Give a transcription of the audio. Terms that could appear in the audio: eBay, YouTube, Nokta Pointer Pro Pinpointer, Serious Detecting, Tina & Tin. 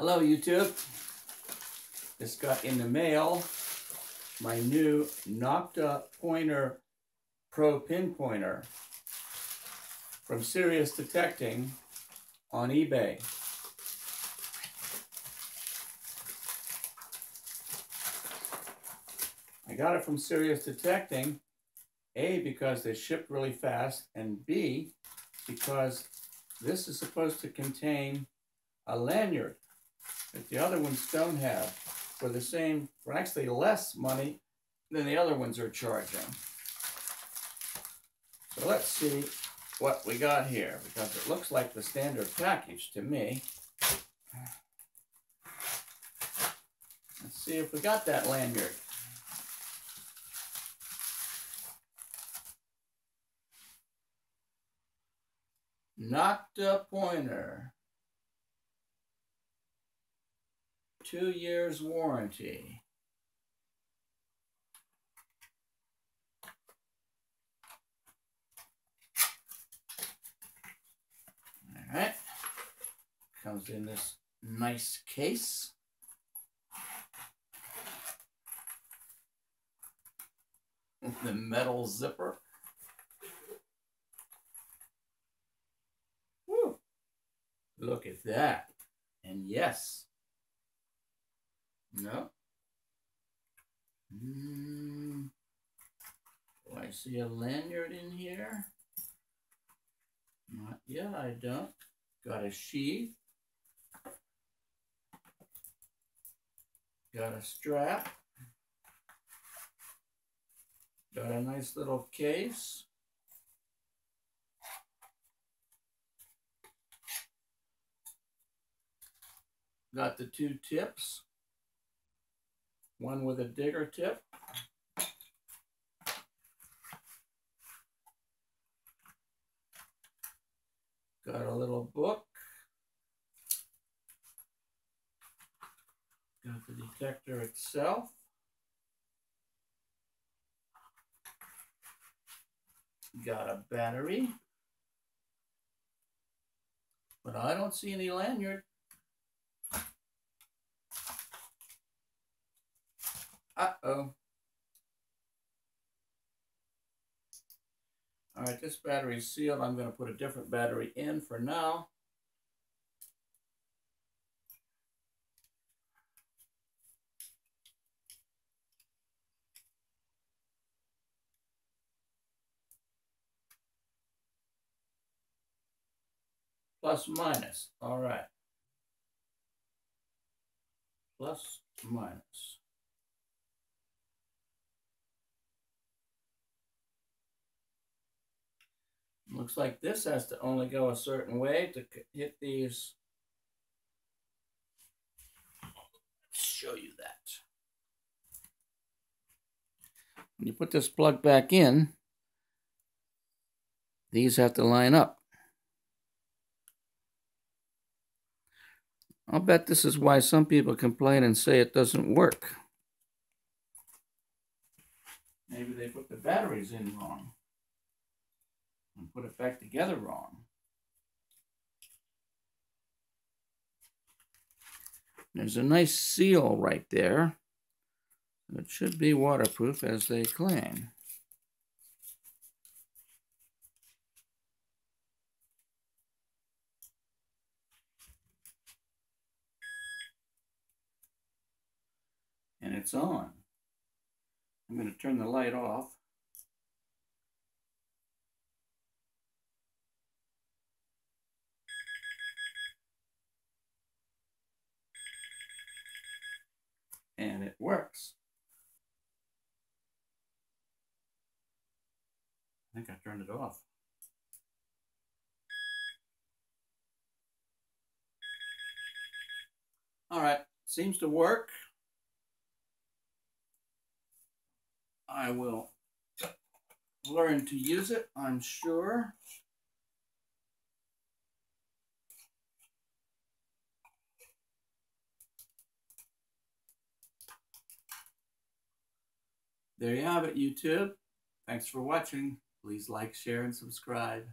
Hello YouTube, just got in the mail my new Nokta Pointer Pro Pinpointer from Serious Detecting on eBay. I got it from Serious Detecting, A, because they shipped really fast, and B, because this is supposed to contain a lanyard that the other ones don't have for the same, for actually less money than the other ones are charging. So let's see what we got here, because it looks like the standard package to me. Let's see if we got that lanyard. Nokta Pointer. 2 years warranty. All right, comes in this nice case. With the metal zipper. Woo, look at that. And yes. No. Do I see a lanyard in here? Not yet, I don't. Got a sheath. Got a strap. Got a nice little case. Got the two tips. One with a digger tip. Got a little book. Got the detector itself. Got a battery. But I don't see any lanyard. Uh-oh. All right, this battery is sealed. I'm going to put a different battery in for now. Plus, minus. All right. Plus, minus. Looks like this has to only go a certain way to hit these. Let's show you that. When you put this plug back in, these have to line up. I'll bet this is why some people complain and say it doesn't work. Maybe they put the batteries in wrong. And put it back together wrong. There's a nice seal right there. It should be waterproof as they claim. And it's on. I'm going to turn the light off. And it works. I think I turned it off. All right, seems to work. I will learn to use it, I'm sure. There you have it, YouTube. Thanks for watching. Please like, share, and subscribe.